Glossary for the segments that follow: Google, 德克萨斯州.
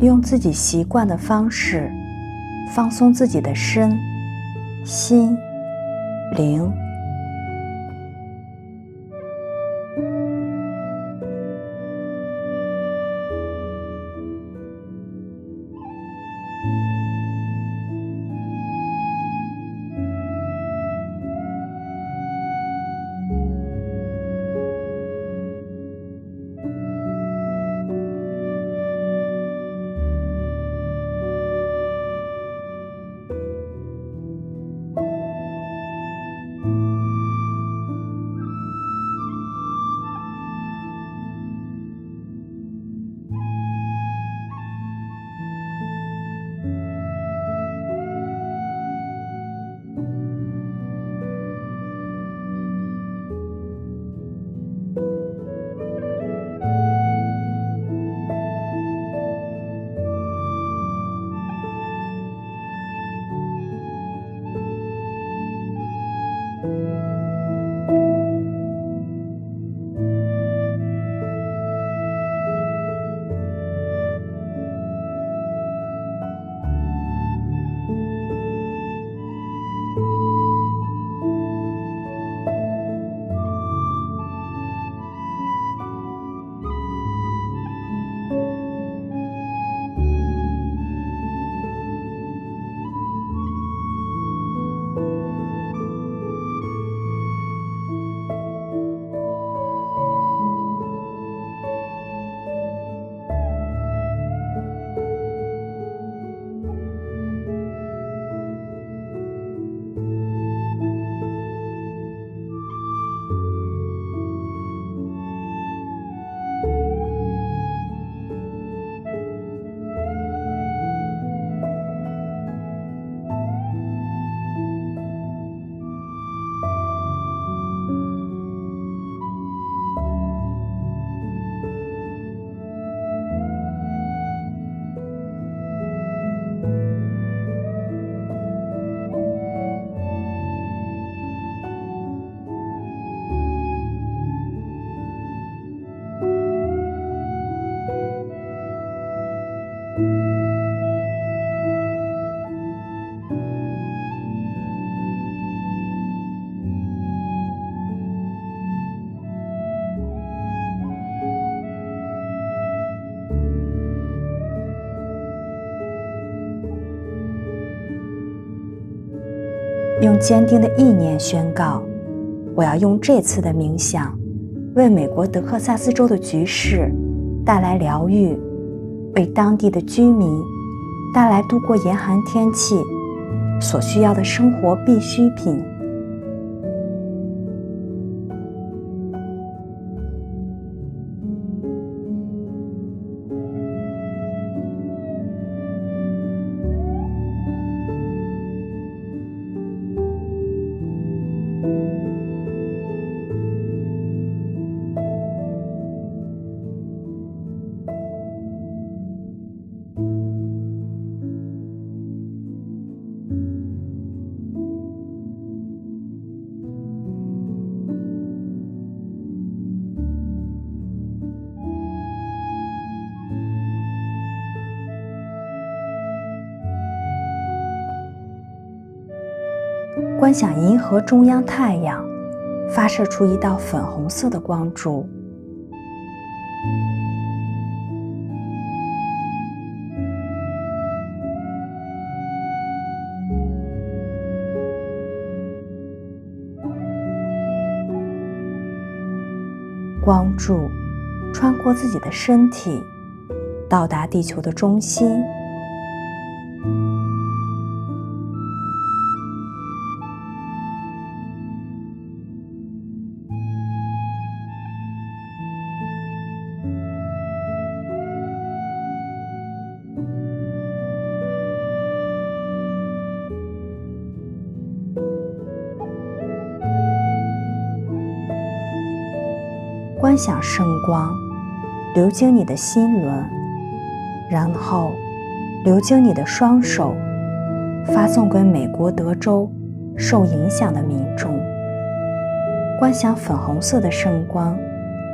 用自己习惯的方式放松自己的身心灵。用坚定的意念宣告，我要用这次的冥想，为美国德克萨斯州的局势带来疗愈，为当地的居民带来度过严寒天气所需要的生活必需品。观想银河中央太阳发射出一道粉红色的光柱，光柱穿过自己的身体，到达地球的中心。观想圣光流经你的心轮，然后流经你的双手，发送给美国德州受影响的民众。观想粉红色的圣光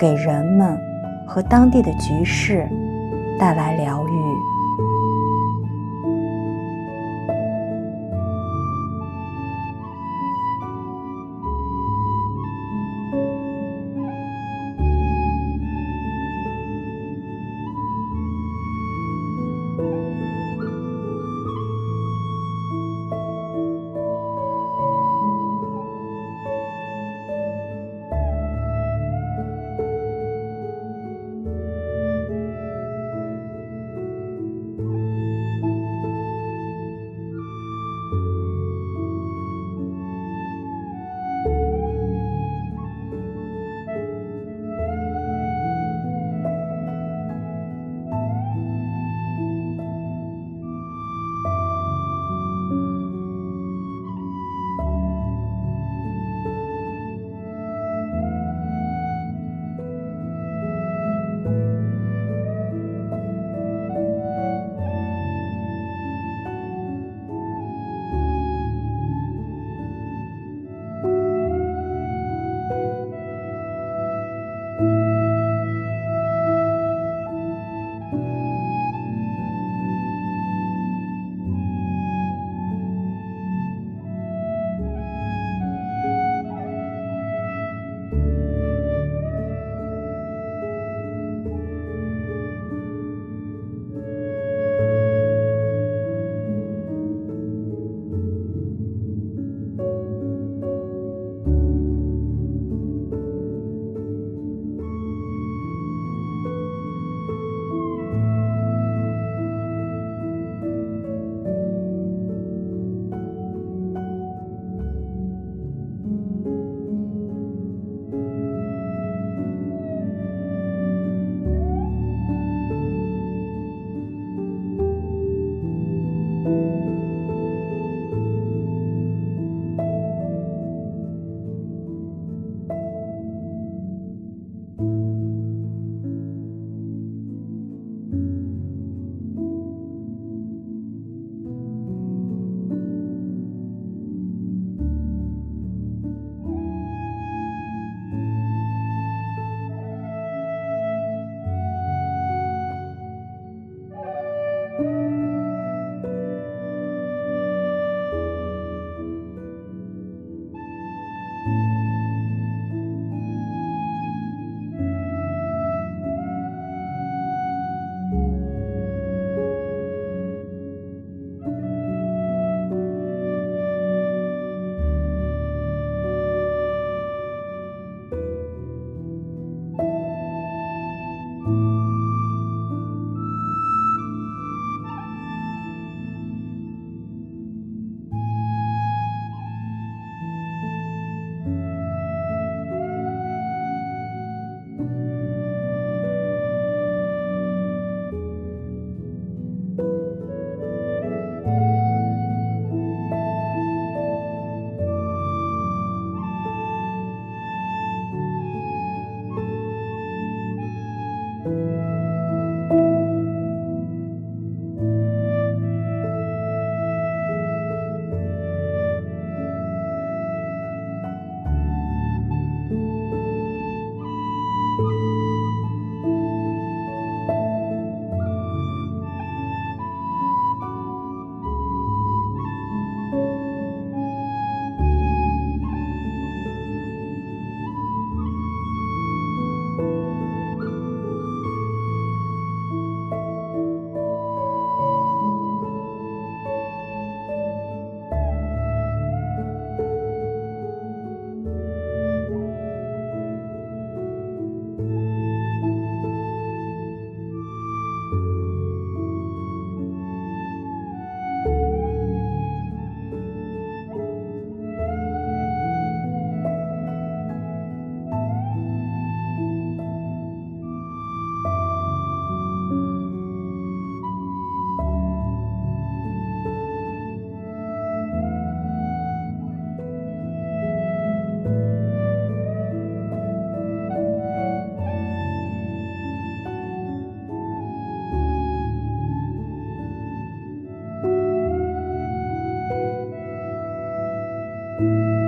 给人们和当地的局势带来疗愈。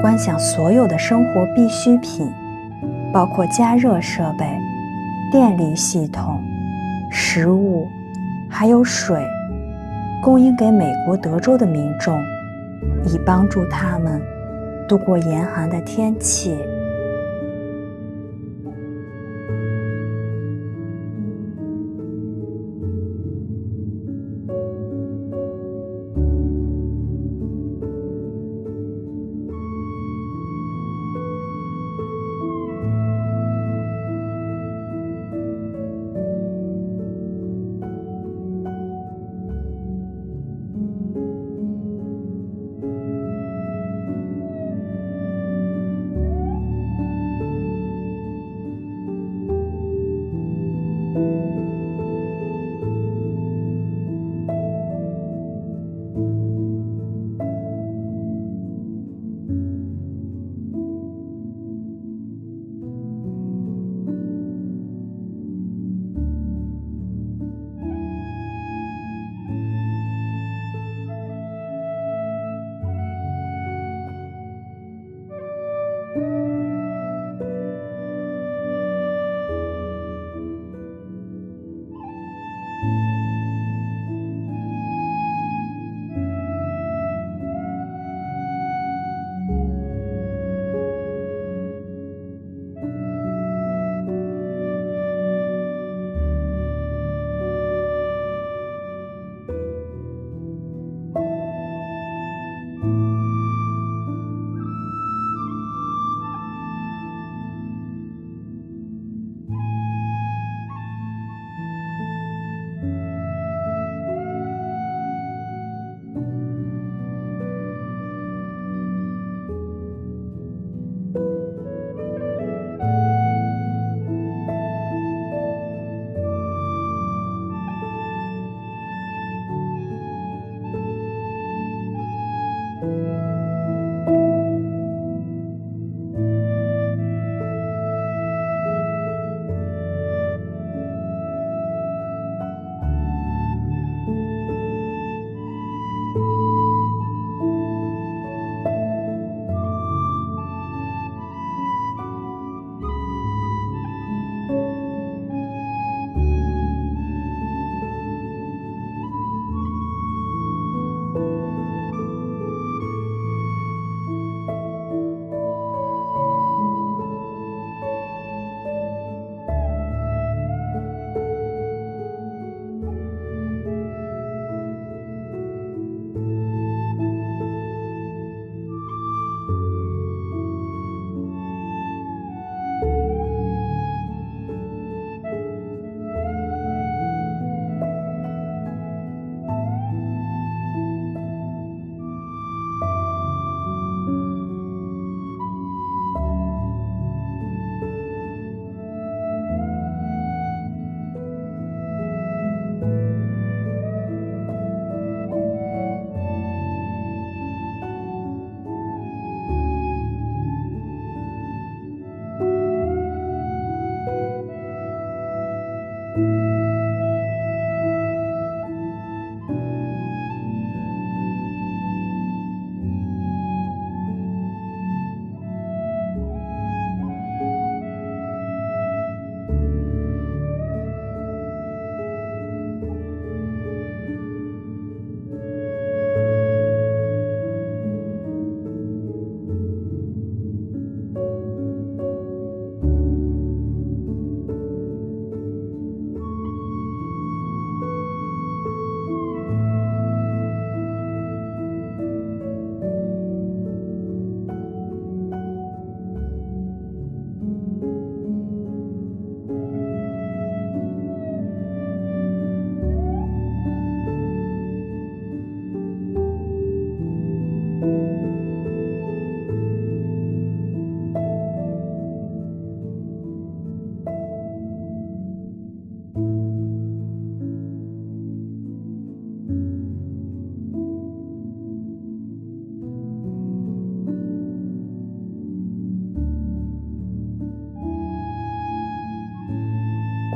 观想所有的生活必需品，包括加热设备、电力系统、食物，还有水，供应给美国德州的民众，以帮助他们度过严寒的天气。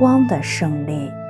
光的胜利。